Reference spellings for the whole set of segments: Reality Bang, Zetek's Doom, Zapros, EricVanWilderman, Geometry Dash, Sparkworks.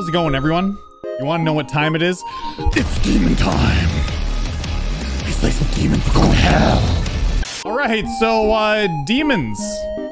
How's it going, everyone? You want to know what time it is? It's demon time! It's like some demons are going to hell! Alright, so, demons.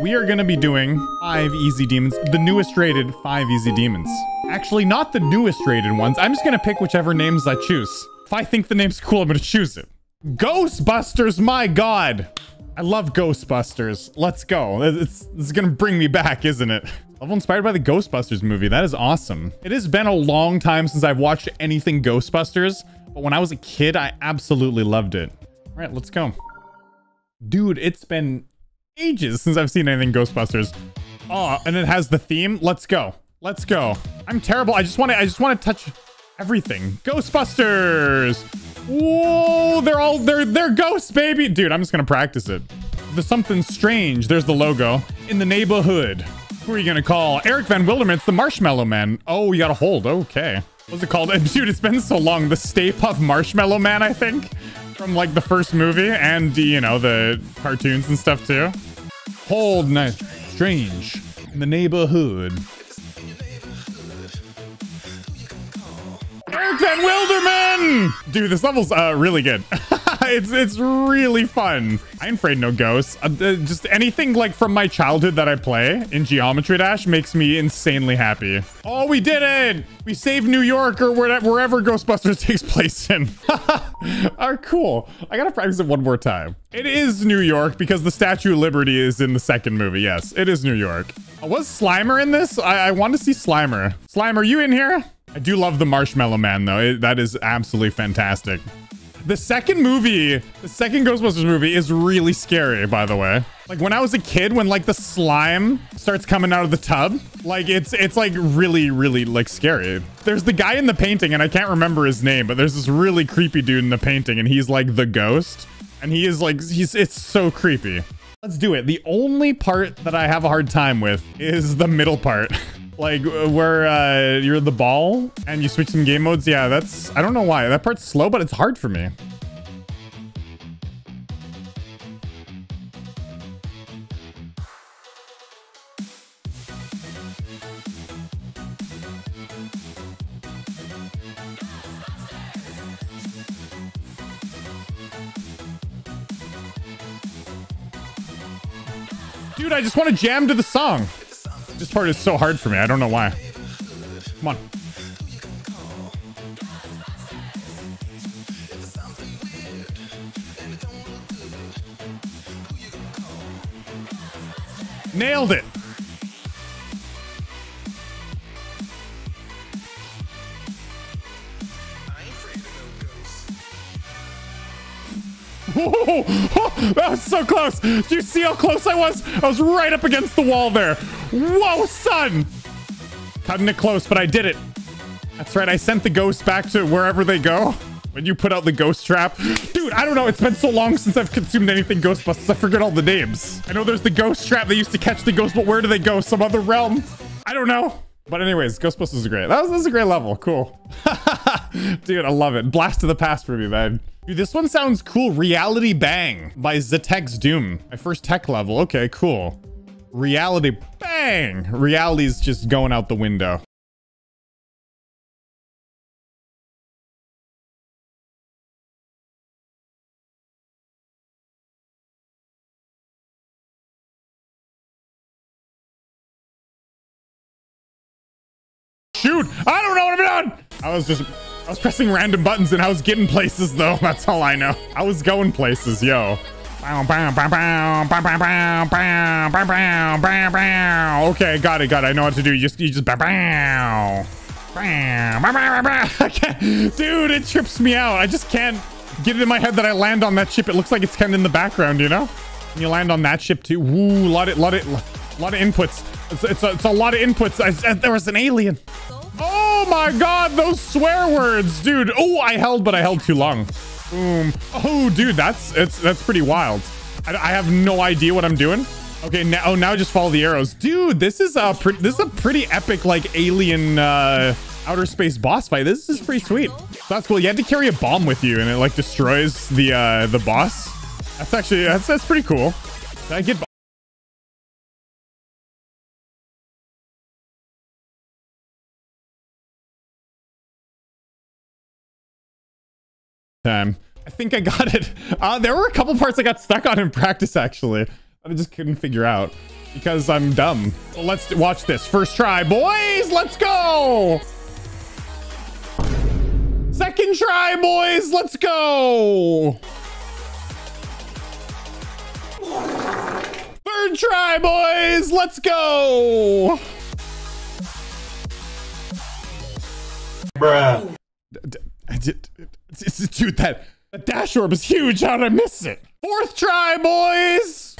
We are going to be doing 5 easy demons. The newest rated 5 easy demons. Actually, not the newest rated ones. I'm just going to pick whichever names I choose. If I think the name's cool, I'm going to choose it. Ghostbusters, my god! I love Ghostbusters. Let's go. It's going to bring me back, isn't it? Level inspired by the Ghostbusters movie. That is awesome. It has been a long time since I've watched anything Ghostbusters, but when I was a kid, I absolutely loved it. All right, let's go. Dude, it's been ages since I've seen anything Ghostbusters. Oh, and it has the theme. Let's go. Let's go. I'm terrible. I just want to touch everything. Ghostbusters. Whoa, they're ghosts, baby. Dude, I'm just going to practice it. There's something strange. There's the logo. In the neighborhood. Who are you gonna call? EricVanWilderman, it's the Marshmallow Man. Oh, you got a hold, okay. What's it called? Dude, it's been so long. The Stay Puft Marshmallow Man, I think. From like the first movie and, you know, the cartoons and stuff too. Hold, nice. Strange. In the neighborhood. EricVanWilderman! Dude, this level's really good. It's really fun. I ain't afraid no ghosts. Just anything like from my childhood that I play in Geometry Dash makes me insanely happy. Oh, we did it! We saved New York or wherever Ghostbusters takes place in. Oh, cool. I gotta practice it one more time. It is New York because the Statue of Liberty is in the second movie. Yes, it is New York. Was Slimer in this? I want to see Slimer. Slimer, you in here? I do love the Marshmallow Man though. That is absolutely fantastic. The second Ghostbusters movie is really scary, by the way. Like when I was a kid, when like the slime starts coming out of the tub, like it's like really, really like scary. There's the guy in the painting and I can't remember his name, but there's this really creepy dude in the painting and he's like the ghost and he is like, it's so creepy. Let's do it. The only part that I have a hard time with is the middle part. Like where you're the ball and you switch some game modes. Yeah, that's, I don't know why. That part's slow, but it's hard for me. Dude, I just want to jam to the song. This part is so hard for me. I don't know why. Come on. Nailed it. Oh, that was so close. Do you see how close I was? I was right up against the wall there. Whoa, son. Cutting it close, but I did it. That's right. I sent the ghosts back to wherever they go. When you put out the ghost trap. Dude, I don't know. It's been so long since I've consumed anything Ghostbusters. I forget all the names. I know there's the ghost trap. They used to catch the ghosts, but where do they go? Some other realm? I don't know. But anyways, Ghostbusters is great. That was a great level. Cool. Dude, I love it. Blast to the past for me, man. Dude, this one sounds cool. Reality Bang by Zetek's Doom. My first tech level. Okay, cool. Reality Bang. Reality's just going out the window. Shoot! I don't know what I'm doing! I was pressing random buttons and I was getting places though. That's all I know. I was going places, yo. Okay, got it. I know what to do. You just Dude, it trips me out. I just can't get it in my head that I land on that ship. It looks like it's kind of in the background, you know? And you land on that ship too. Woo, a lot of inputs. It's a lot of inputs. There was an alien. Oh my god, those swear words, dude. Oh, I held, but I held too long. Boom. Oh, dude, that's pretty wild. I have no idea what I'm doing. Okay, now just follow the arrows. Dude, this is a pretty epic, like, alien outer space boss fight. This is pretty sweet. That's cool. You had to carry a bomb with you, and it, like, destroys the boss. That's actually, that's pretty cool. Did I get... time. I think I got it. There were a couple parts I got stuck on in practice, actually. I just couldn't figure out because I'm dumb. So let's watch this. First try, boys. Let's go. Second try, boys. Let's go. Third try, boys. Let's go. Bruh. Dude, that dash orb is huge. How did I miss it? Fourth try, boys.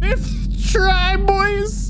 Fifth try, boys.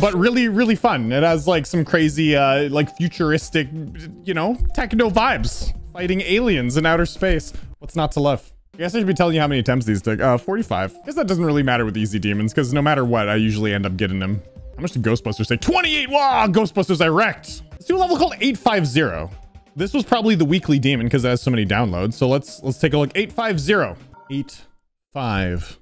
But really, really fun. It has like some crazy, like futuristic, you know, techno vibes. Fighting aliens in outer space. What's not to love? I guess I should be telling you how many attempts these took. 45. I guess that doesn't really matter with easy demons because no matter what, I usually end up getting them. How much did Ghostbusters say? 28! Wow, Ghostbusters I wrecked! Let's do a level called 850. This was probably the weekly demon because it has so many downloads. So let's take a look. 850. 850.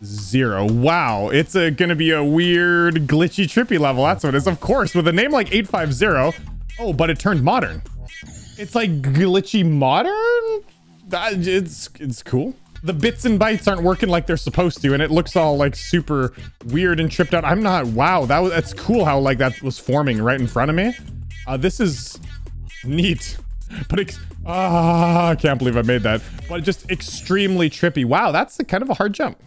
Wow, it's gonna be a weird, glitchy, trippy level. That's what it is, of course, with a name like 850. Oh, but it turned modern. It's like glitchy modern? It's cool. The bits and bytes aren't working like they're supposed to, and it looks all like super weird and tripped out. I'm not, wow, that's cool how like that was forming right in front of me. This is neat. But I can't believe I made that. But just extremely trippy. Wow, that's kind of a hard jump.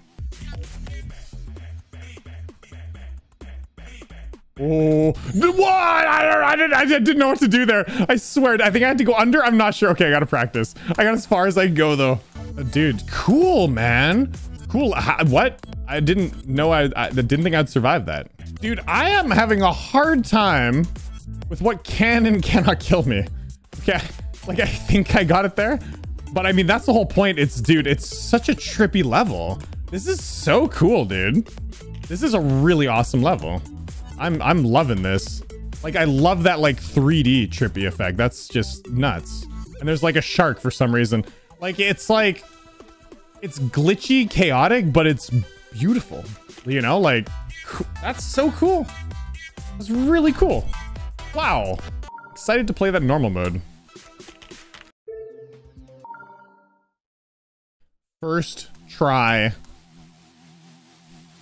Oh, what? I didn't know what to do there. I swear, I think I had to go under. I'm not sure. Okay, I gotta practice. I got as far as I can go though. Dude, cool, man. Cool. What? I didn't know. I didn't think I'd survive that. Dude, I am having a hard time with what can and cannot kill me. Okay, like I think I got it there, but I mean that's the whole point. It's such a trippy level. This is so cool, dude. This is a really awesome level. I'm loving this. Like, I love that, like, 3D trippy effect. That's just nuts. And there's, like, a shark for some reason. Like... It's glitchy, chaotic, but it's beautiful. You know? Like, that's so cool. That's really cool. Wow. Excited to play that normal mode. First try.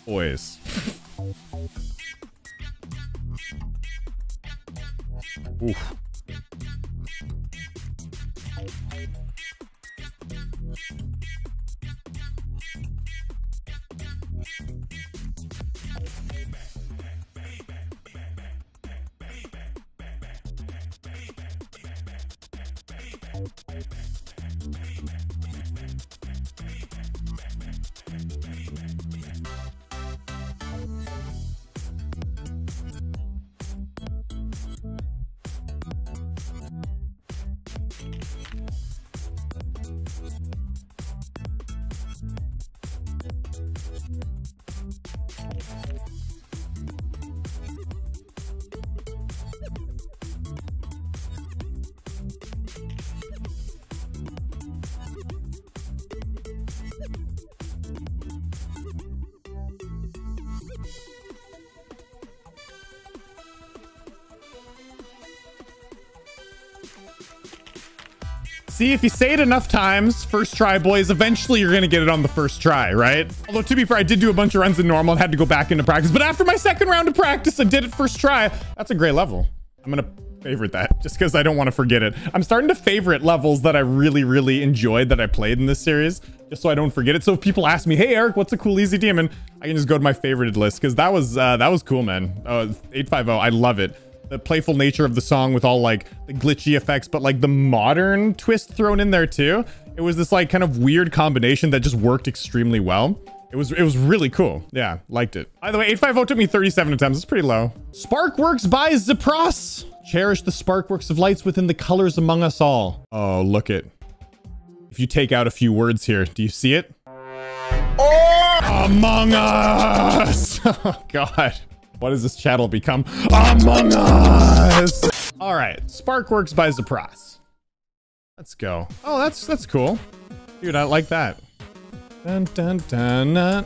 Boys. Oof. See, if you say it enough times, first try, boys, eventually you're gonna get it on the first try, right? Although, to be fair, I did do a bunch of runs in normal and had to go back into practice. But after my second round of practice, I did it first try. That's a great level. I'm gonna favorite that just because I don't want to forget it. I'm starting to favorite levels that I really enjoyed that I played in this series, just so I don't forget it. So if people ask me, hey Eric, what's a cool easy demon, I can just go to my favorited list, because that was cool, man. 850, I love it. The playful nature of the song with all like the glitchy effects, but like the modern twist thrown in there too. It was this like kind of weird combination that just worked extremely well. It was really cool. Yeah, liked it. By the way, 850 took me 37 attempts. It's pretty low. Sparkworks by Zapros. Cherish the sparkworks of lights within the colors among us all. Oh, look it. If you take out a few words here, do you see it? Oh! Among us. Oh, God. What does this channel become? Among us. All right. Sparkworks by Zapros. Let's go. Oh, that's cool. Dude, I like that. Dun, dun, dun,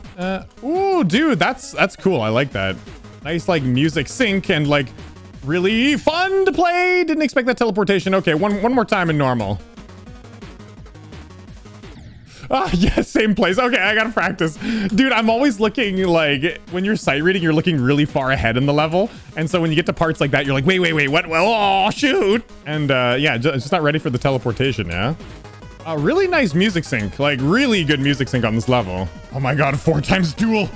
Ooh, dude, that's cool. I like that. Nice, like, music sync and, like, really fun to play. Didn't expect that teleportation. Okay, one more time in normal. Ah, yeah, same place. Okay, I gotta practice. Dude, I'm always looking, like, when you're sight reading, you're looking really far ahead in the level. And so when you get to parts like that, you're like, wait, what? Well, oh, shoot. And, yeah, just not ready for the teleportation, yeah? Really nice music sync, like really good music sync on this level. Oh my God, 4x dual.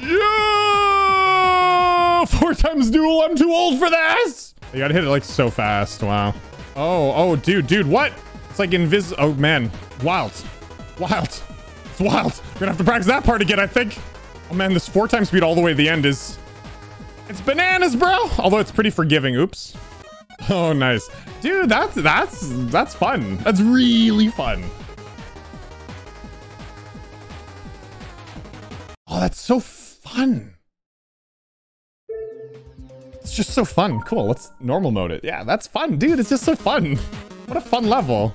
Yeah, 4x dual. I'm too old for this. You gotta hit it like so fast. Wow. Oh, dude, what? It's like invis. Oh man, wild. It's wild. We're gonna have to practice that part again, I think. Oh man, this 4x speed all the way to the end is. It's bananas, bro. Although it's pretty forgiving. Oops. Oh, nice. Dude, that's fun. That's really fun. Oh, that's so fun. It's just so fun. Cool, let's normal mode it. Yeah, that's fun, dude. It's just so fun. What a fun level.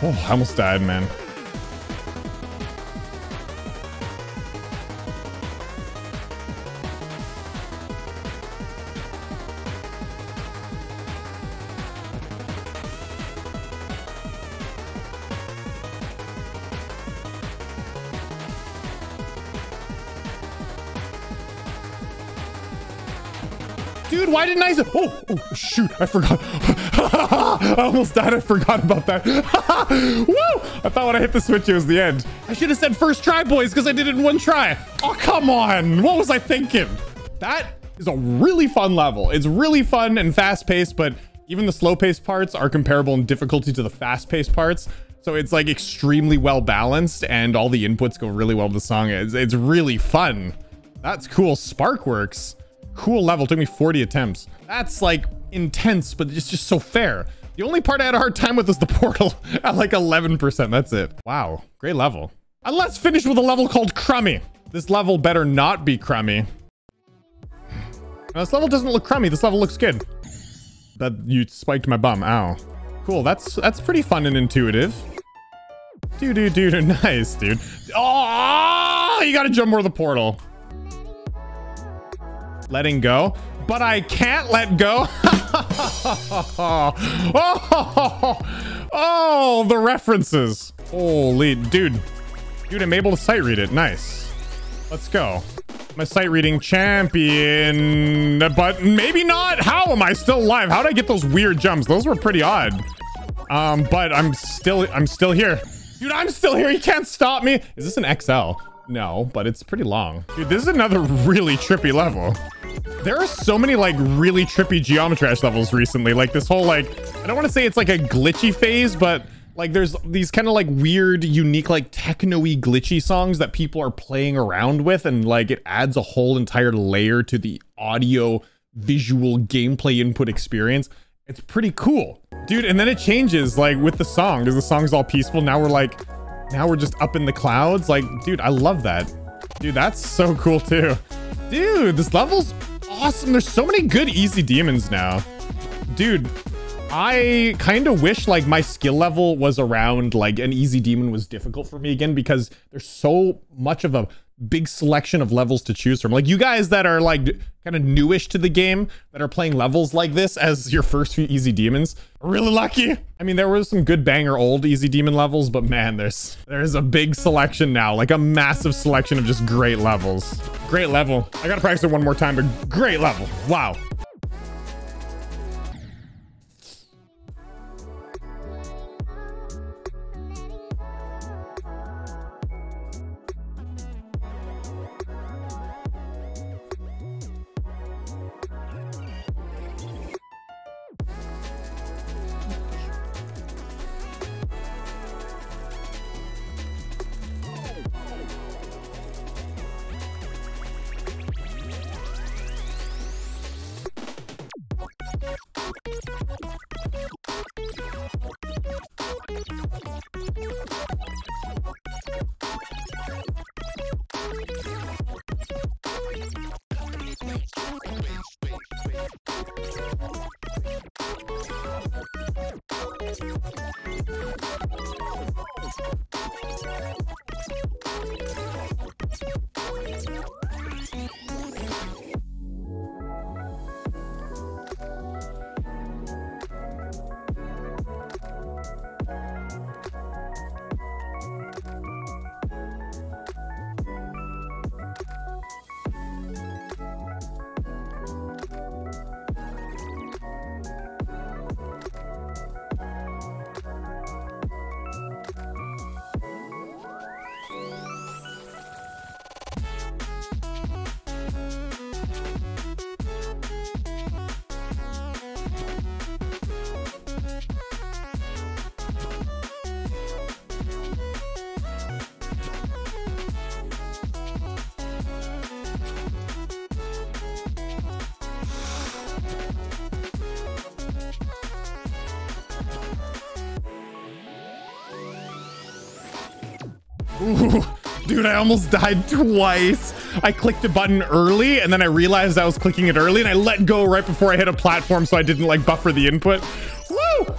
Oh, I almost died, man. Dude, why didn't I... Oh, shoot, I forgot. I almost died. I forgot about that. Woo! I thought when I hit the switch, it was the end. I should have said first try, boys, because I did it in one try. Oh, come on. What was I thinking? That is a really fun level. It's really fun and fast-paced, but even the slow-paced parts are comparable in difficulty to the fast-paced parts. So it's, like, extremely well-balanced, and all the inputs go really well to the song. It's really fun. That's cool. Sparkworks. Cool level. Took me 40 attempts. That's like intense, but it's just so fair. The only part I had a hard time with was the portal at like 11%. That's it. Wow, great level. And let's finish with a level called Crummy. This level better not be crummy. Now, this level doesn't look crummy. This level looks good. That you spiked my bum. Ow. Cool. That's pretty fun and intuitive. Dude. Nice, dude. Oh, you gotta jump over the portal. Letting go, but I can't let go. Oh, the references. Holy dude, I'm able to sight read it. Nice. Let's go. I'm a sight reading champion, but maybe not. How am I still alive? How did I get those weird jumps? Those were pretty odd. But I'm still here. Dude, I'm still here. You can't stop me. Is this an XL? No, but it's pretty long. Dude, this is another really trippy level. There are so many like really trippy Geometry Dash levels recently, like this whole like, I don't want to say it's like a glitchy phase, but Like, there's these kind of like weird, unique, like techno-y, glitchy songs that people are playing around with, and like it adds a whole entire layer to the audio, visual, gameplay input experience. It's pretty cool, dude. And then it changes like with the song, because the song's all peaceful. Now we're like, now we're just up in the clouds. Like, dude, I love that. Dude, that's so cool too. Dude, this level's awesome. There's so many good easy demons now. Dude, I kind of wish like my skill level was around like an easy demon was difficult for me again, because there's so much of a big selection of levels to choose from. Like, you guys that are like kind of newish to the game that are playing levels like this as your first few easy demons are really lucky. I mean, there was some good banger old easy demon levels, but man, there's a big selection now, like a massive selection of just great levels. Great level. I gotta practice it one more time, but great level. Wow. Ooh, dude, I almost died twice. I clicked a button early, and then I realized I was clicking it early, and I let go right before I hit a platform, so I didn't like buffer the input. Woo!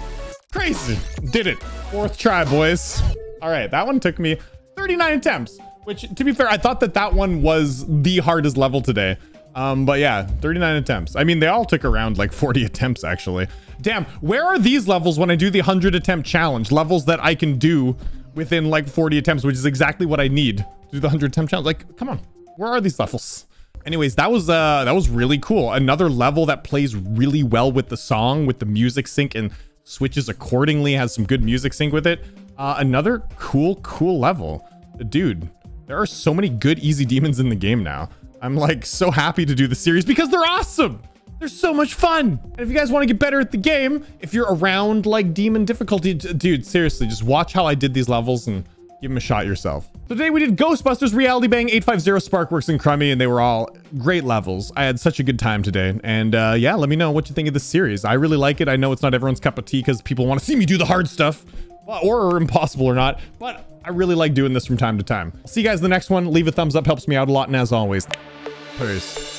Crazy. Did it. Fourth try, boys. All right, that one took me 39 attempts, which, to be fair, I thought that that one was the hardest level today. But yeah, 39 attempts. I mean, they all took around like 40 attempts, actually. Damn, where are these levels when I do the 100 attempt challenge? Levels that I can do within like 40 attempts, which is exactly what I need to do the 100 attempt challenge. Like, come on, where are these levels? Anyways, that was really cool. Another level that plays really well with the song, with the music sync, and switches accordingly, has some good music sync with it. Another cool level. Dude, there are so many good easy demons in the game now. I'm like so happy to do the series because they're awesome. They're so much fun. And if you guys want to get better at the game, if you're around like demon difficulty, dude, seriously, just watch how I did these levels and give them a shot yourself. So today we did Ghostbusters, Reality Bang, 850, Sparkworks, and Crummy, and they were all great levels. I had such a good time today. And yeah, let me know what you think of this series. I really like it. I know it's not everyone's cup of tea because people want to see me do the hard stuff, or impossible or not, but I really like doing this from time to time. I'll see you guys in the next one. Leave a thumbs up, helps me out a lot. And as always, peace.